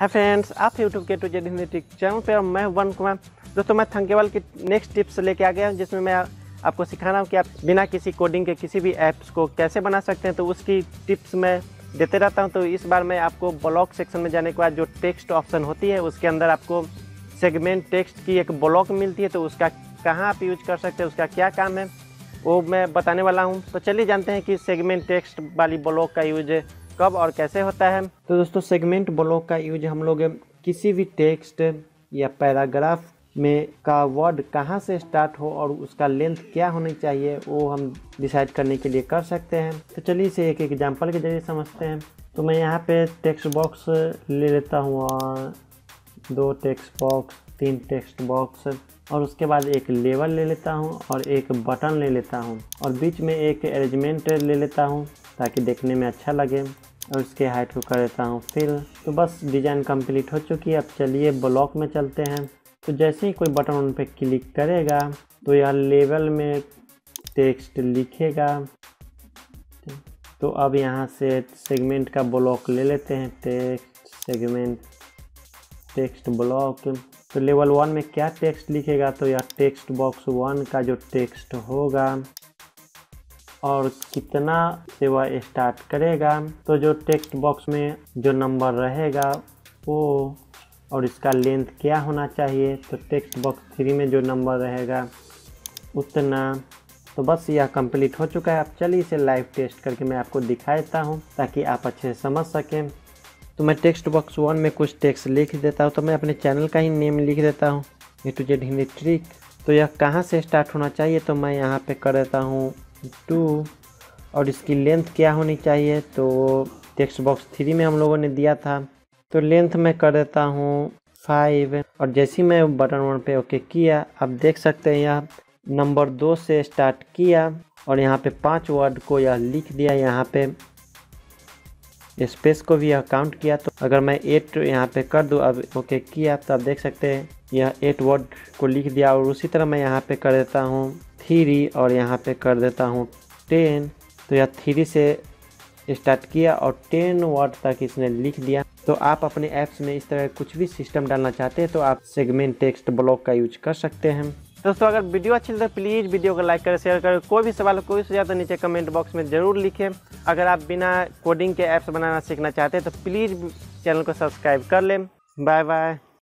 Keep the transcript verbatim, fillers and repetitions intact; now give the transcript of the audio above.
है फ्रेंड्स, आप यूट्यूब के to Z Hindi tech channel पर मैं वन कुमार। दोस्तों मैं थंकेवाल की नेक्स्ट टिप्स लेके आ गया हूँ, जिसमें मैं आपको सिखा रहा हूँ कि आप बिना किसी कोडिंग के किसी भी ऐप्स को कैसे बना सकते हैं, तो उसकी टिप्स मैं देते रहता हूँ। तो इस बार मैं आपको ब्लॉक सेक्शन में जाने के बाद जो टेक्स्ट ऑप्शन होती है उसके अंदर आपको सेगमेंट टेक्स्ट की एक ब्लॉक मिलती है, तो उसका कहाँ आप यूज कर सकते हैं, उसका क्या काम है, वो मैं बताने वाला हूँ। तो चलिए जानते हैं कि सेगमेंट टेक्स्ट वाली ब्लॉक का यूज कब और कैसे होता है। तो दोस्तों सेगमेंट ब्लॉक का यूज हम लोग किसी भी टेक्स्ट या पैराग्राफ में का वर्ड कहाँ से स्टार्ट हो और उसका लेंथ क्या होनी चाहिए वो हम डिसाइड करने के लिए कर सकते हैं। तो चलिए इसे एक एग्जांपल के जरिए समझते हैं। तो मैं यहाँ पे टेक्स्ट बॉक्स ले लेता हूँ और दो टेक्स्ट बॉक्स, तीन टेक्स्ट बॉक्स और उसके बाद एक लेवल ले लेता हूँ और एक बटन ले लेता हूँ और बीच में एक अरेंजमेंट ले लेता हूँ ताकि देखने में अच्छा लगे और इसके हाइट को कर देता हूँ फिल। तो बस डिज़ाइन कंप्लीट हो चुकी है। अब चलिए ब्लॉक में चलते हैं। तो जैसे ही कोई बटन उन पर क्लिक करेगा तो यह लेवल में टेक्स्ट लिखेगा। तो अब यहाँ से सेगमेंट का ब्लॉक ले लेते हैं, टेक्स्ट सेगमेंट टेक्स्ट ब्लॉक। तो लेवल वन में क्या टेक्स्ट लिखेगा, तो यह टेक्स्ट बॉक्स वन का जो टेक्स्ट होगा और कितना से वह स्टार्ट करेगा, तो जो टेक्स्ट बॉक्स में जो नंबर रहेगा वो, और इसका लेंथ क्या होना चाहिए, तो टेक्स्ट बॉक्स थ्री में जो नंबर रहेगा उतना। तो बस यह कंप्लीट हो चुका है। अब चलिए इसे लाइव टेस्ट करके मैं आपको दिखा देता हूँ ताकि आप अच्छे से समझ सकें। तो मैं टेक्स्ट बॉक्स वन में कुछ टेक्स्ट लिख देता हूँ। तो मैं अपने चैनल का ही नेम लिख देता हूँ, A to Z Hindi trick. तो यह कहाँ से स्टार्ट होना चाहिए, तो मैं यहाँ पे कर देता हूँ टू और इसकी लेंथ क्या होनी चाहिए, तो टेक्स्ट बॉक्स थ्री में हम लोगों ने दिया था। तो लेंथ में कर देता हूँ फाइव और जैसे ही मैं बटन वन पे ओके किया, आप देख सकते हैं यह नंबर दो से स्टार्ट किया और यहाँ पे पाँच वर्ड को यह लिख दिया। यहाँ पे स्पेस को भी यह काउंट किया। तो अगर मैं एट यहाँ पे कर दूँ, अब ओके किया, तो आप देख सकते हैं यह एट वर्ड को लिख दिया। और उसी तरह मैं यहाँ पे कर देता हूँ थ्री और यहाँ पे कर देता हूँ टेन। तो यह थ्री से स्टार्ट किया और टेन वर्ड तक इसने लिख दिया। तो आप अपने ऐप्स में इस तरह कुछ भी सिस्टम डालना चाहते हैं तो आप सेगमेंट टेक्स्ट ब्लॉक का यूज कर सकते हैं। दोस्तों अगर वीडियो अच्छी लगे तो प्लीज़ वीडियो को लाइक करें, शेयर करें। कोई भी सवाल, कोई सुझाव तो नीचे कमेंट बॉक्स में ज़रूर लिखें। अगर आप बिना कोडिंग के ऐप्स बनाना सीखना चाहते हैं तो प्लीज़ चैनल को सब्सक्राइब कर लें। Bye bye.